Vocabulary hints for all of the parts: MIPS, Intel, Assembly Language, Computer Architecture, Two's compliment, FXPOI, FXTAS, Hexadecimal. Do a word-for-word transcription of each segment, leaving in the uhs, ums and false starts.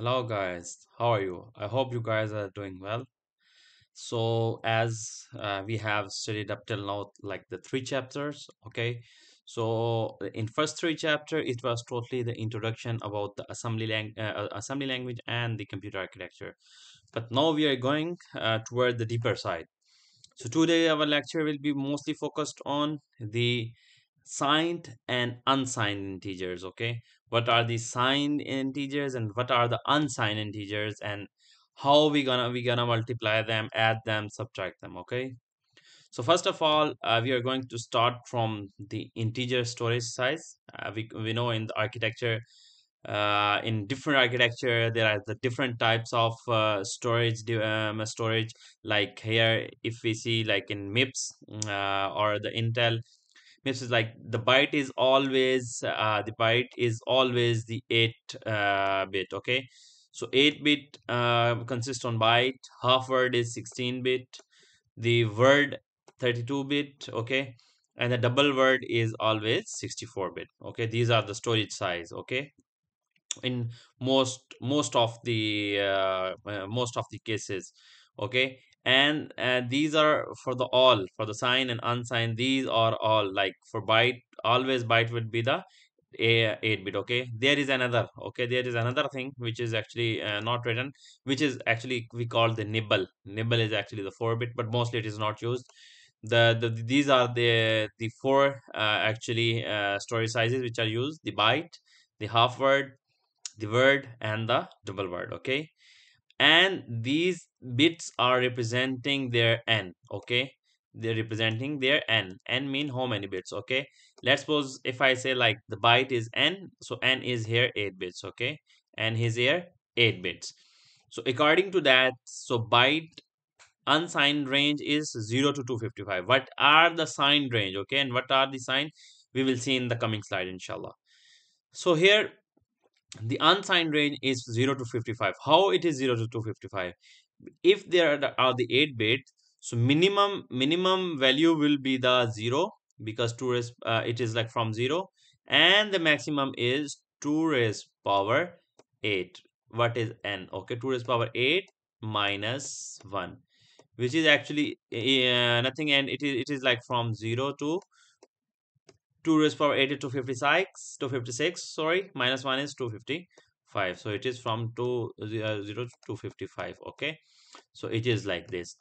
Hello guys, how are you? I hope you guys are doing well. So as uh, we have studied up till now, like the three chapters, okay? So in first three chapter, it was totally the introduction about the assembly, lang uh, assembly language and the computer architecture. But now we are going uh, toward the deeper side. So today our lecture will be mostly focused on the signed and unsigned integers, okay? What are the signed integers and what are the unsigned integers, and how we gonna we gonna multiply them, add them, subtract them, okay? So first of all, uh, we are going to start from the integer storage size. Uh, we, we know in the architecture, uh, in different architecture, there are the different types of uh, storage, um, storage. Like here, if we see like in MIPS uh, or the Intel, MIPS is like the byte is always uh, the byte is always the eight uh, bit, okay? So eight bit uh, consists on byte, half word is sixteen bit, the word thirty-two bit, okay, and the double word is always sixty-four bit, okay? These are the storage size, okay, in most most of the uh, uh, most of the cases, okay? And uh, these are for the all, for the signed and unsigned, these are all, like for byte, always byte would be the eight bit, okay? There is another, okay, there is another thing which is actually uh, not written, which is actually we call the nibble. Nibble is actually the four bit, but mostly it is not used. The, the these are the the four uh, actually uh, storage sizes which are used: the byte, the half word, the word, and the double word, okay? And these bits are representing their n, okay? They're representing their n. N mean how many bits, okay? Let's suppose if I say like the byte is n, so n is here eight bits, okay? N is here eight bits. So according to that, so byte unsigned range is zero to two fifty-five. What are the signed range, okay? And what are the signed? We will see in the coming slide, inshallah. So here, the unsigned range is zero to fifty-five. How it is zero to two fifty-five? If there are the, are the eight bits, so minimum minimum value will be the zero, because two raised uh, it is like from zero, and the maximum is two raised power eight. What is n? Okay, two raised power eight minus one, which is actually uh, nothing, and it is it is like from zero to two raised power eight is two fifty-six, sorry, minus one is two fifty-five. So it is from two, zero to two fifty-five, okay? So it is like this.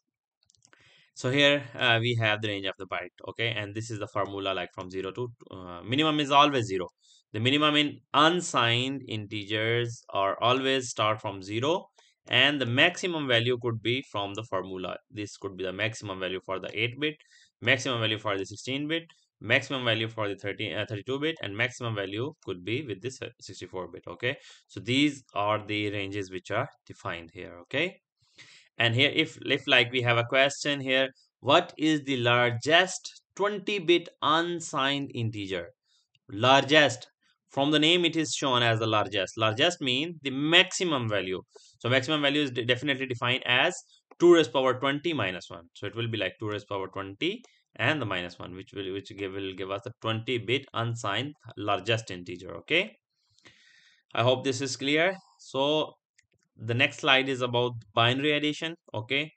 So here uh, we have the range of the byte, okay? And this is the formula, like from zero to, uh, minimum is always zero. The minimum in unsigned integers are always start from zero, and the maximum value could be from the formula. This could be the maximum value for the eight bit, maximum value for the sixteen bit, maximum value for the thirty, uh, thirty-two bit, and maximum value could be with this sixty-four bit, okay? So these are the ranges which are defined here, okay? And here if, if like we have a question here, what is the largest twenty bit unsigned integer? Largest, from the name it is shown as the largest. Largest means the maximum value. So maximum value is definitely defined as two raised power twenty minus one. So it will be like two raised power twenty and the minus one, which will which give will give us the twenty bit unsigned largest integer, okay? I hope this is clear. So the next slide is about binary addition, okay?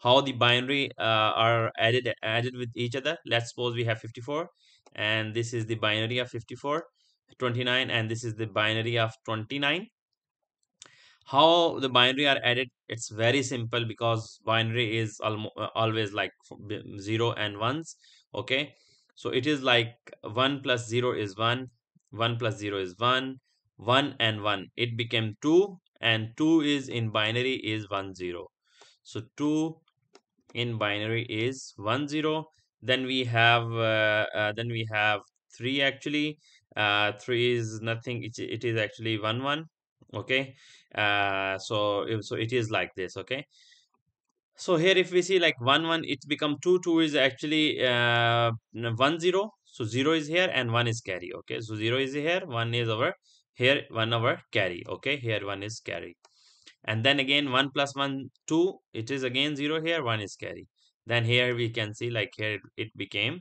How the binary uh, are added added with each other. Let's suppose we have fifty-four, and this is the binary of fifty-four, twenty-nine, and this is the binary of twenty-nine. How the binary are added, it's very simple, because binary is always like zero and ones, okay? So it is like one plus zero is one, one plus zero is one, one and one, it became two, and two is in binary is one zero. So two in binary is one zero. Then we have uh, uh, then we have three, actually uh, three is nothing, it, it is actually one one, okay? uh so so it is like this, okay? So here if we see like one one, it become two two is actually uh one zero, so zero is here and one is carry, okay? So zero is here, one is over here, one over carry, okay? Here one is carry, and then again one plus one two, it is again zero here, one is carry. Then here we can see like here it became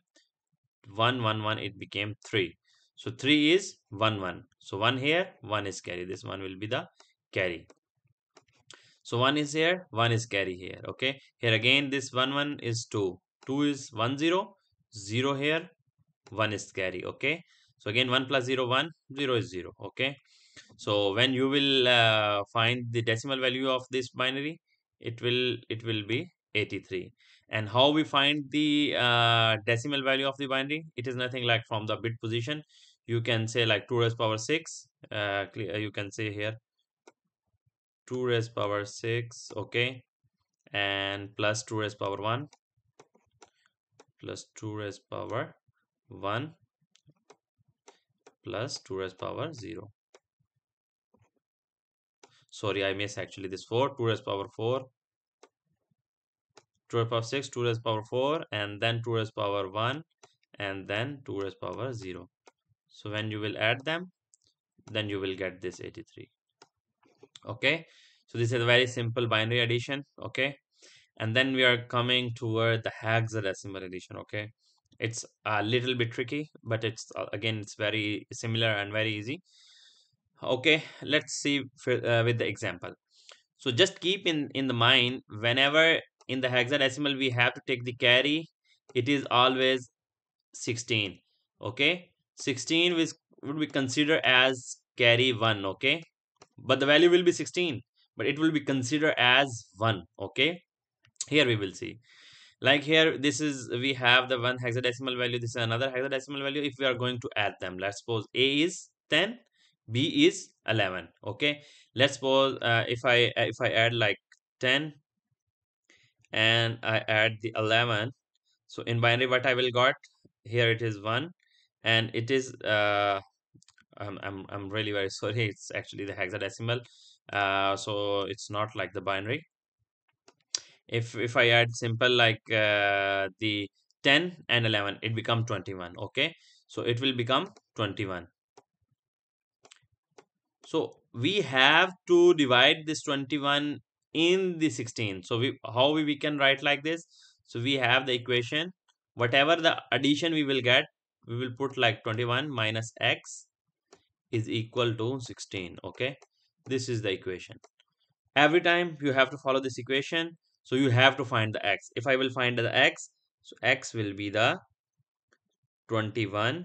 one one one, it became three. So three is one one, so one here, one is carry, this one will be the carry. So one is here, one is carry here. Okay, here again this one one is two, two is one zero, zero here, one is carry. Okay, so again one plus zero one, zero is zero. Okay, so when you will uh, find the decimal value of this binary, it will it will be eighty-three. And how we find the uh, decimal value of the binary? It is nothing like from the bit position. You can say like two raised power six. Uh, you can say here two raised power six. Okay, and plus two raised power one, plus two raised power one, plus two raised power zero. Sorry, I missed actually this four, two raised power four, two raised power six, two raised power four, and then two raised power one, and then two raised power zero. So when you will add them, then you will get this eighty-three. Okay, so this is a very simple binary addition. Okay, and then we are coming toward the hexadecimal addition. Okay, it's a little bit tricky, but it's again it's very similar and very easy. Okay, let's see for, uh, with the example. So just keep in in the mind, whenever in the hexadecimal we have to take the carry, it is always sixteen. Okay, sixteen is would be considered as carry one. Okay, but the value will be sixteen, but it will be considered as one. Okay, here we will see, like here this is, we have the one hexadecimal value, this is another hexadecimal value. If we are going to add them, let's suppose A is ten, B is eleven. Okay, let's suppose uh, if I if I add like ten and I add the eleven, so in binary what I will got here, it is one, and it is uh, I'm, I'm I'm really very sorry, it's actually the hexadecimal, uh, so it's not like the binary. If if I add simple like uh, the ten and eleven, it become twenty-one. Okay, so it will become twenty-one. So we have to divide this twenty-one in the sixteen. So we how we, we can write like this. So we have the equation, whatever the addition we will get, we will put like twenty-one minus x is equal to sixteen. Okay, this is the equation. Every time you have to follow this equation, so you have to find the x. If I will find the x, so x will be the twenty-one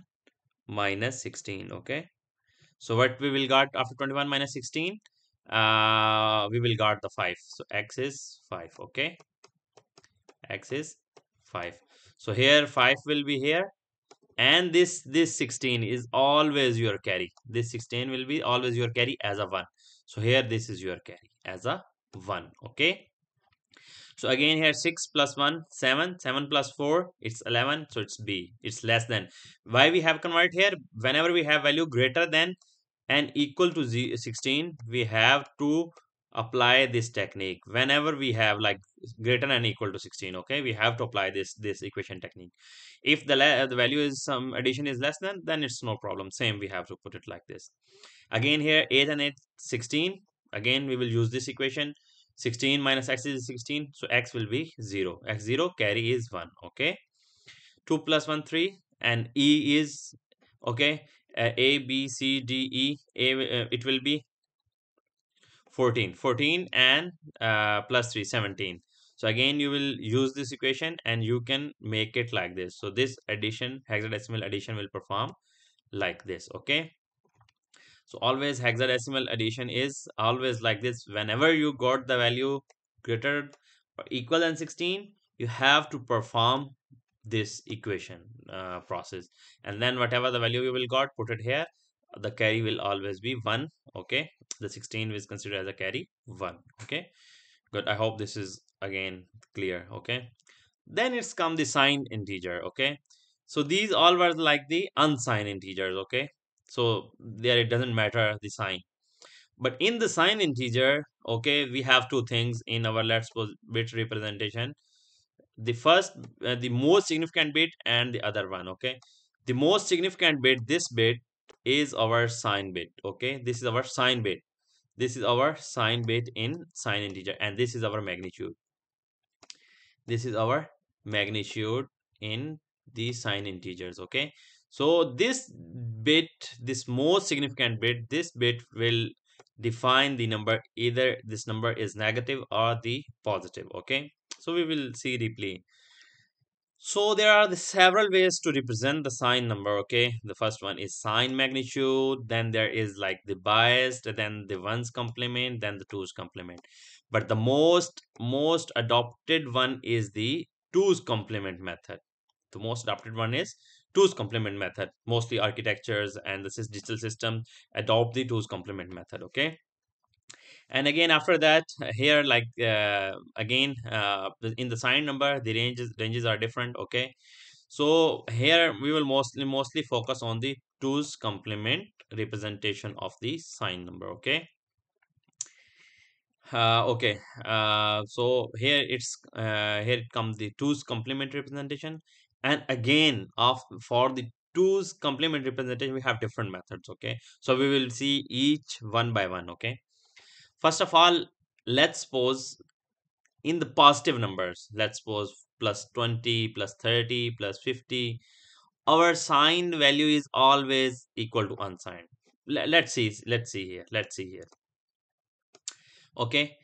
minus sixteen. Okay, so what we will got after twenty-one minus sixteen, uh, we will got the five. So x is five. Okay, x is five. So here five will be here, and this this sixteen is always your carry. This sixteen will be always your carry as a one. So here this is your carry as a one. Okay, so again here six plus one, seven, seven plus four, it's eleven. So it's B, it's less than. Why we have convert here? Whenever we have value greater than and equal to sixteen, we have to apply this technique. Whenever we have like greater than and equal to sixteen, okay, we have to apply this this equation technique. If the the value is some addition is less than, then it's no problem. Same, we have to put it like this. Again here eight and eight, sixteen. Again we will use this equation. sixteen minus x is sixteen, so x will be zero. X zero, carry is one. Okay, two plus one, three, and E is okay. Uh, A, B, C, D, E. A uh, it will be fourteen, fourteen, and uh, plus three, seventeen. So again, you will use this equation, and you can make it like this. So this addition, hexadecimal addition, will perform like this. Okay. So always hexadecimal addition is always like this. Whenever you got the value greater or equal than sixteen, you have to perform this equation uh, process. And then whatever the value you will got, put it here. The carry will always be one. Okay. The sixteen is considered as a carry one. Okay. Good. I hope this is again clear. Okay. Then it's come the signed integer. Okay. So these all were like the unsigned integers. Okay. So there it doesn't matter the sign, but in the signed integer, okay, we have two things in our let's suppose bit representation. The first, uh, the most significant bit, and the other one. Okay, the most significant bit, this bit is our sign bit. Okay, this is our sign bit. This is our sign bit in signed integer, and this is our magnitude. This is our magnitude in the signed integers. Okay. So this bit, this most significant bit, this bit will define the number, either this number is negative or the positive. Okay, so we will see deeply. So there are the several ways to represent the sign number. Okay, the first one is sign magnitude, then there is like the biased, then the one's complement, then the two's complement. But the most most adopted one is the two's complement method. The most adopted one is two's complement method. Mostly architectures and this is digital systems adopt the two's complement method. Okay, and again after that here like uh, again uh, in the sign number the ranges ranges are different. Okay, so here we will mostly mostly focus on the two's complement representation of the sign number. Okay, uh, okay uh, so here it's uh, here it comes the two's complement representation, and again of for the two's complement representation we have different methods. Okay, so we will see each one by one. Okay, first of all, let's suppose in the positive numbers, let's suppose plus twenty, plus thirty, plus fifty, our signed value is always equal to unsigned. Let's see, let's see here, let's see here. Okay,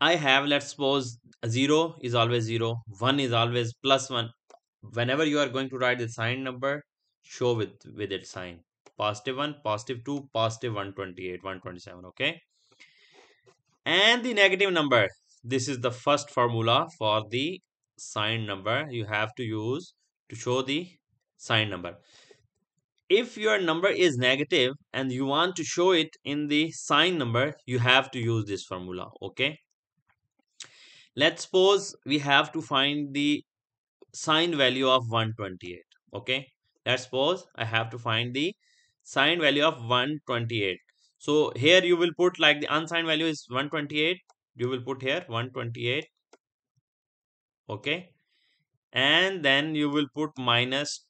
I have, let's suppose zero is always zero, one is always plus one. Whenever you are going to write the signed number, show with, with its sign. Positive one, positive two, positive one twenty-eight, one twenty-seven, okay. And the negative number, this is the first formula for the sign number you have to use to show the sign number. If your number is negative and you want to show it in the sign number, you have to use this formula. Okay, let's suppose we have to find the signed value of one twenty-eight. Okay, let's suppose I have to find the signed value of one twenty-eight. So here you will put like the unsigned value is one twenty-eight. You will put here one twenty-eight. Okay. And then you will put minus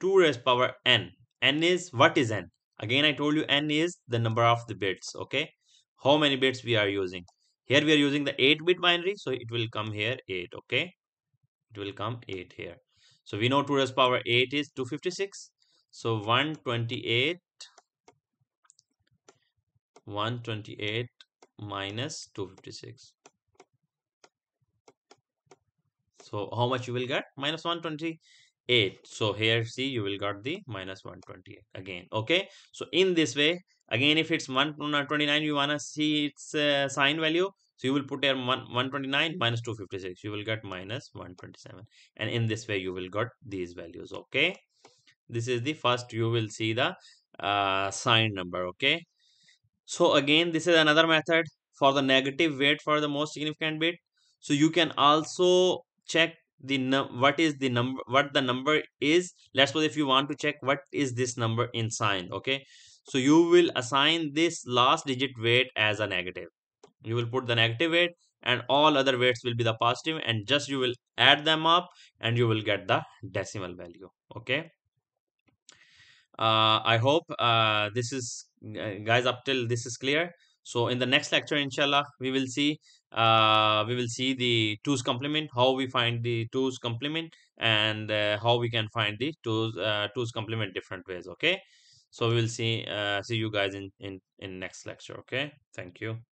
two raised to power n. N is, what is n? Again, I told you n is the number of the bits. Okay. How many bits we are using? Here we are using the eight bit binary. So it will come here eight. Okay. It will come eight here. So we know two raised to power eight is two fifty-six. So one twenty-eight. one twenty-eight minus two fifty-six. So how much you will get? Minus one twenty-eight. So here see you will get the minus one twenty-eight again. Okay, so in this way again if it's one twenty-nine you want to see its uh, sign value, so you will put here one twenty-nine minus two fifty-six, you will get minus one twenty-seven, and in this way you will get these values. Okay, this is the first you will see the uh, sign number. Okay, so again this is another method for the negative weight for the most significant bit. So you can also check the what is the number what the number is. Let's suppose if you want to check what is this number in sign. Okay, so you will assign this last digit weight as a negative. You will put the negative weight and all other weights will be the positive, and just you will add them up and you will get the decimal value. Okay, uh, I hope uh, this is guys up till this is clear. So in the next lecture inshallah we will see uh we will see the two's complement, how we find the two's complement, and uh, how we can find the two's uh, two's complement different ways. Okay, so we will see uh see you guys in in in next lecture. Okay, thank you.